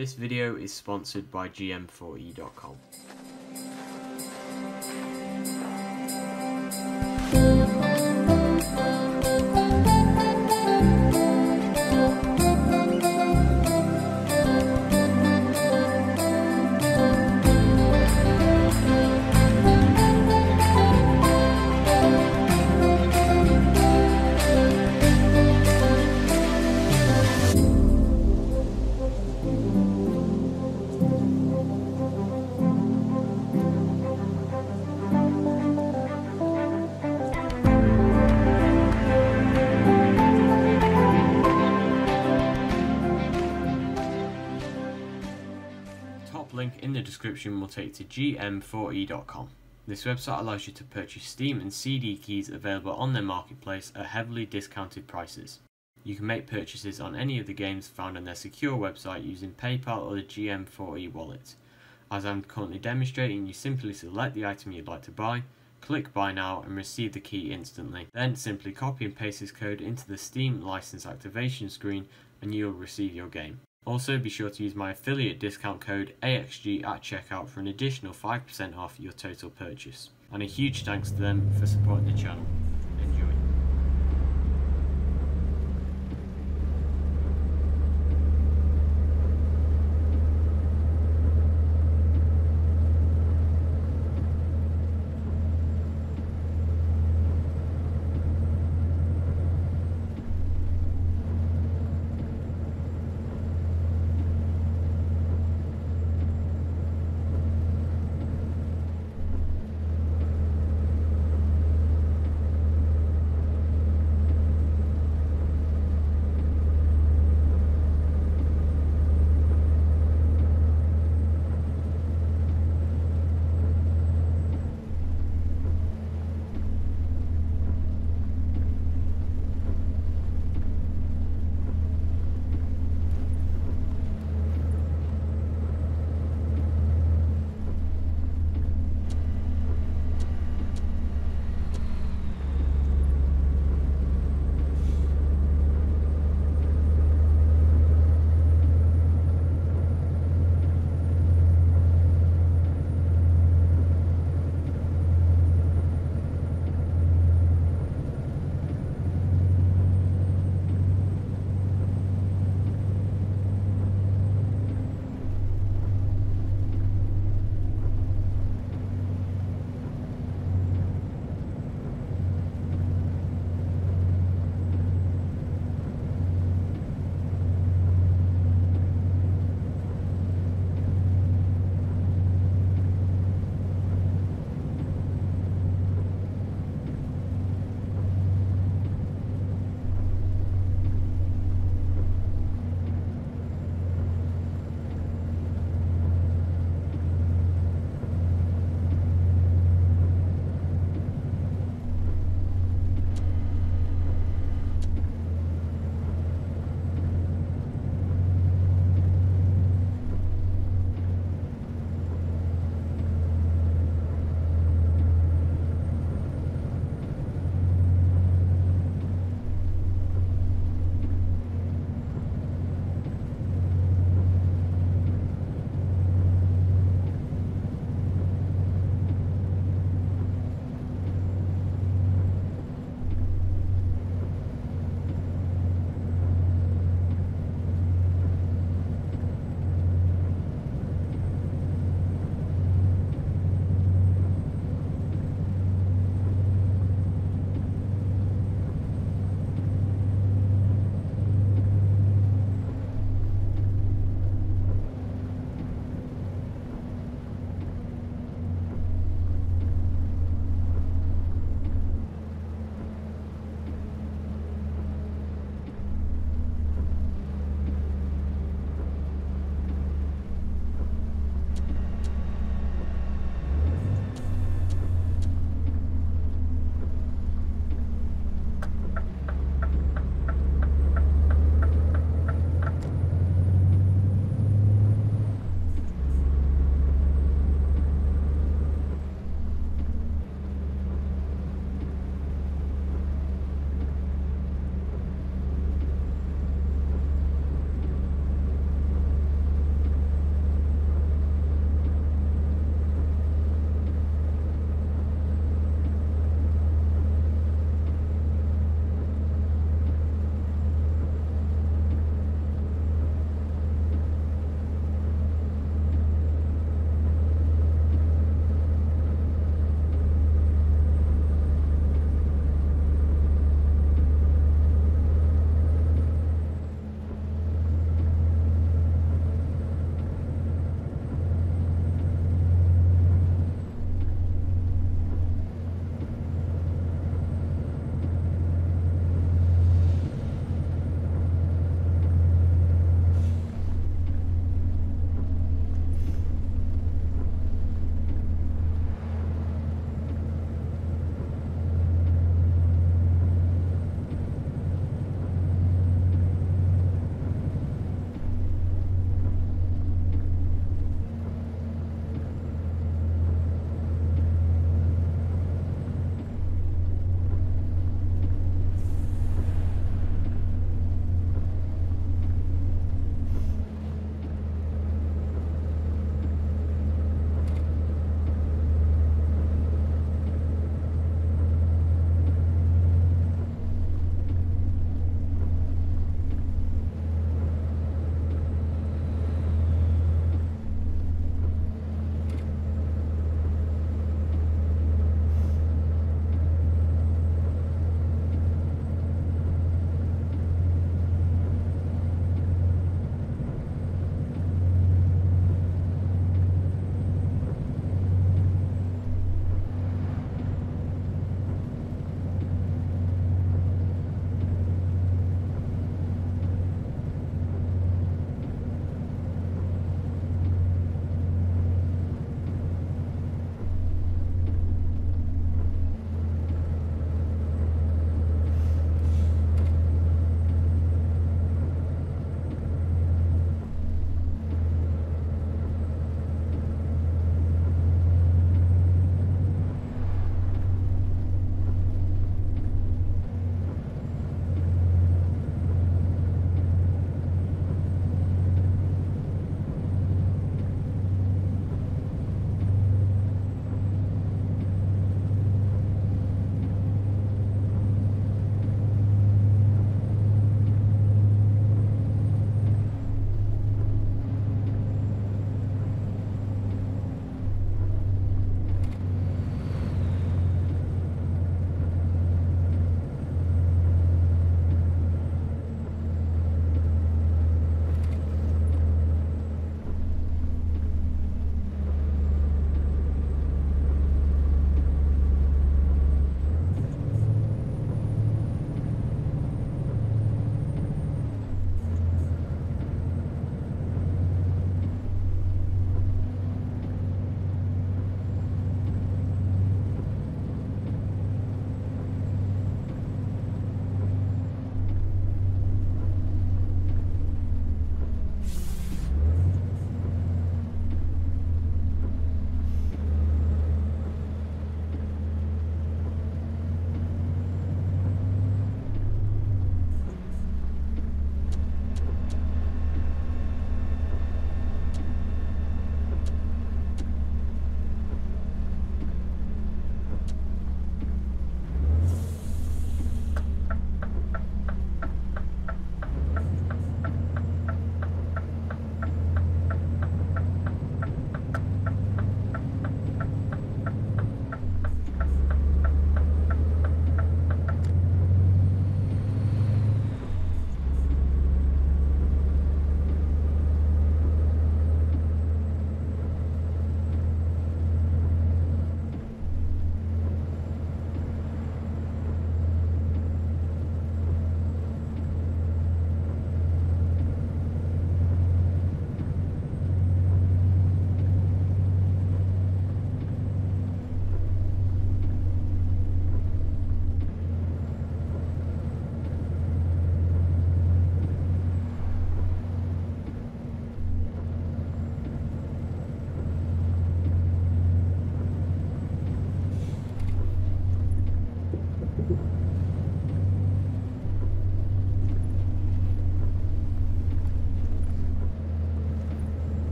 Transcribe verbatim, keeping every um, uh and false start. This video is sponsored by G M four E dot com. Link in the description will take to G M four E dot com. This website allows you to purchase Steam and C D keys available on their marketplace at heavily discounted prices. You can make purchases on any of the games found on their secure website using PayPal or the G M four E wallet. As I'm currently demonstrating, you simply select the item you'd like to buy, click buy now and receive the key instantly. Then simply copy and paste this code into the Steam license activation screen and you'll receive your game. Also, be sure to use my affiliate discount code A X G at checkout for an additional five percent off your total purchase. And a huge thanks to them for supporting the channel.